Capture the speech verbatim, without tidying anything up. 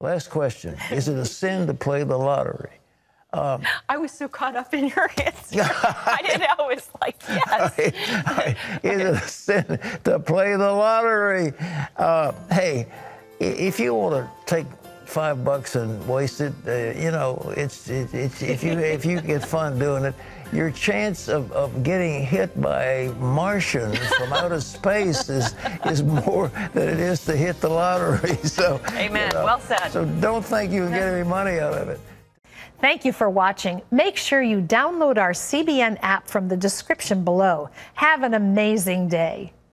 Last question. Is it a sin to play the lottery? Um, I was so caught up in your answer. I didn't know. It was like, yes. Is it a sin to play the lottery? Uh, hey, if you want to take five bucks and waste it, uh, you know, it's, it's, it's if you if you get fun doing it, your chance of, of getting hit by a Martian from outer space is is more than it is to hit the lottery. So, amen. You know, well said. So don't think you can get any money out of it. Thank you for watching. Make sure you download our C B N app from the description below. Have an amazing day.